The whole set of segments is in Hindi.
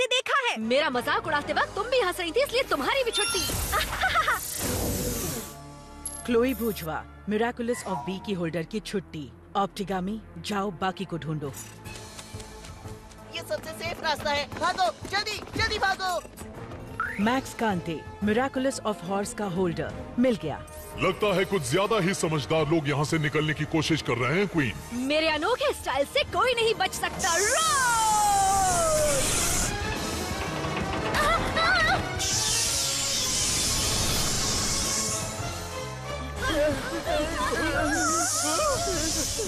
उसे देखा है। मेरा मजाक उड़ाते वक्त तुम भी हंस रही थी, इसलिए तुम्हारी भी छुट्टी। क्लोई भुजवा मिराकुलस ऑफ बी की होल्डर की छुट्टी। ऑप्टिगामी जाओ बाकी को ढूंढो। ये सबसे सेफ रास्ता है, भागो जल्दी जल्दी भागो। मैक्स कांते मिराकुलस ऑफ हॉर्स का होल्डर मिल गया। लगता है कुछ ज्यादा ही समझदार लोग यहाँ से निकलने की कोशिश कर रहे हैं क्वीन। मेरे अनोखे स्टाइल से कोई नहीं बच सकता।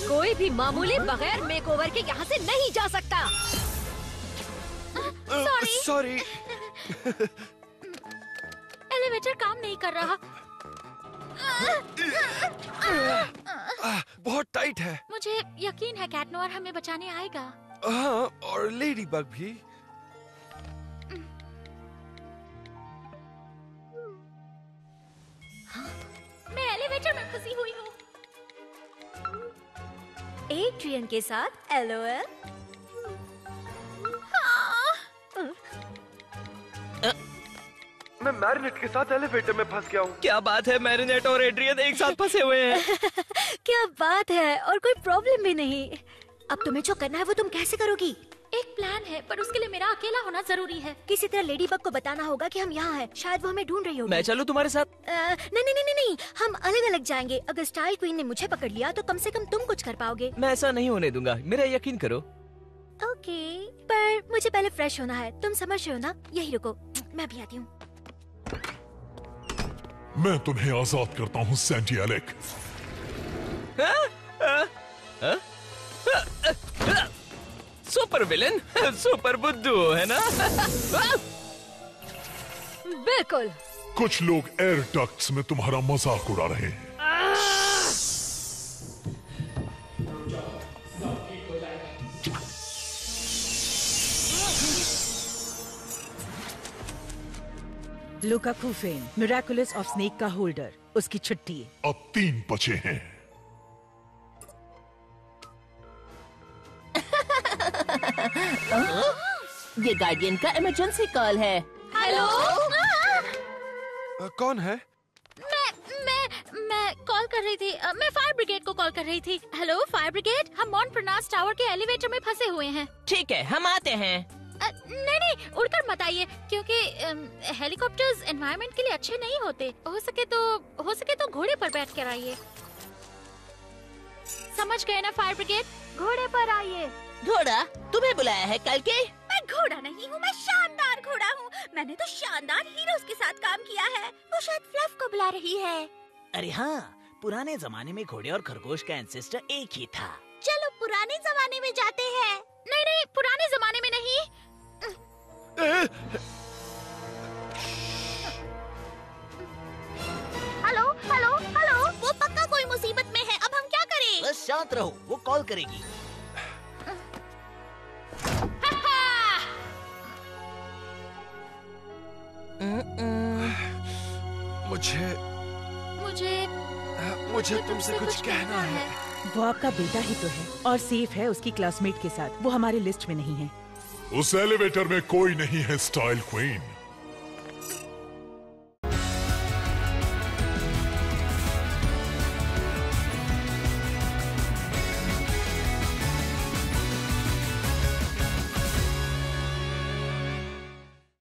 कोई भी मामूली बगैर मेकओवर के यहाँ से नहीं जा सकता। सॉरी। एलिवेटर काम नहीं कर रहा। बहुत टाइट है। मुझे यकीन है कैट नोर हमें बचाने आएगा। हाँ, और लेडीबग भी। मैं एलिवेटर में फंसी हुई हूँ। एड्रियन के साथ LOL। मैं मैरिनेट के साथ एलिवेटर में फंस गया हूँ। क्या बात है, मैरिनेट और एड्रियन एक साथ फंसे हुए हैं। क्या बात है, और कोई प्रॉब्लम भी नहीं। अब तुम्हें जो करना है वो तुम कैसे करोगी? एक प्लान है, पर उसके लिए मेरा अकेला होना जरूरी है। किसी तरह लेडीबग को बताना होगा कि हम यहाँ हैं। शायद वो हमें ढूंढ रही होगी। मैं चलूं तुम्हारे साथ? नहीं, हम अलग अलग जाएंगे। अगर स्टाइल क्वीन ने मुझे पकड़ लिया तो कम से कम तुम कुछ कर पाओगे। मैं ऐसा नहीं होने दूंगा, मेरा यकीन करो। ओके, पर मुझे पहले फ्रेश होना है। तुम समझ रहे हो ना? यही रुको, मैं भी आती हूँ। मैं तुम्हें आजाद करता हूँ सैंटी एलेक। सुपर विलेन, सुपर बुद्धू है ना? बिल्कुल। कुछ लोग एयर डक्ट्स में तुम्हारा मजाक उड़ा रहे हैं। Luka Couffaine miraculous of snake का होल्डर, उसकी छुट्टी। अब 3 बचे हैं। ये गार्डियन का इमरजेंसी कॉल है। हेलो, कौन है? मैं कॉल कर रही थी। मैं फायर ब्रिगेड को कॉल कर रही थी। हेलो फायर ब्रिगेड, हम मॉन प्रनास टावर के एलिवेटर में फंसे हुए हैं। ठीक है, हम आते हैं। नहीं, उड़कर मत आइए, क्योंकि हेलीकॉप्टर्स एनवायरनमेंट के लिए अच्छे नहीं होते। हो सके तो घोड़े पर बैठ कर आइए। समझ गए ना फायर ब्रिगेड, घोड़े पर आइए। घोड़ा तुम्हें बुलाया है कल के? मैं घोड़ा नहीं हूँ, मैं शानदार घोड़ा हूँ। मैंने तो शानदार हीरोज के साथ काम किया है। वो शायद फ्लफ को बुला रही है। अरे हाँ, पुराने जमाने में घोड़े और खरगोश का एंसेस्टर एक ही था। चलो पुराने जमाने में जाते हैं। नहीं, पुराने जमाने में नहीं। हेलो, वो पक्का कोई मुसीबत में है। अब हम क्या करें? बस शांत रहो, वो कॉल करेगी। मुझे तुमसे कुछ कहना है। वो आपका बेटा ही तो है, और सेफ है उसकी क्लासमेट के साथ। वो हमारी लिस्ट में नहीं है। उस एलिवेटर में कोई नहीं है स्टाइल क्वीन।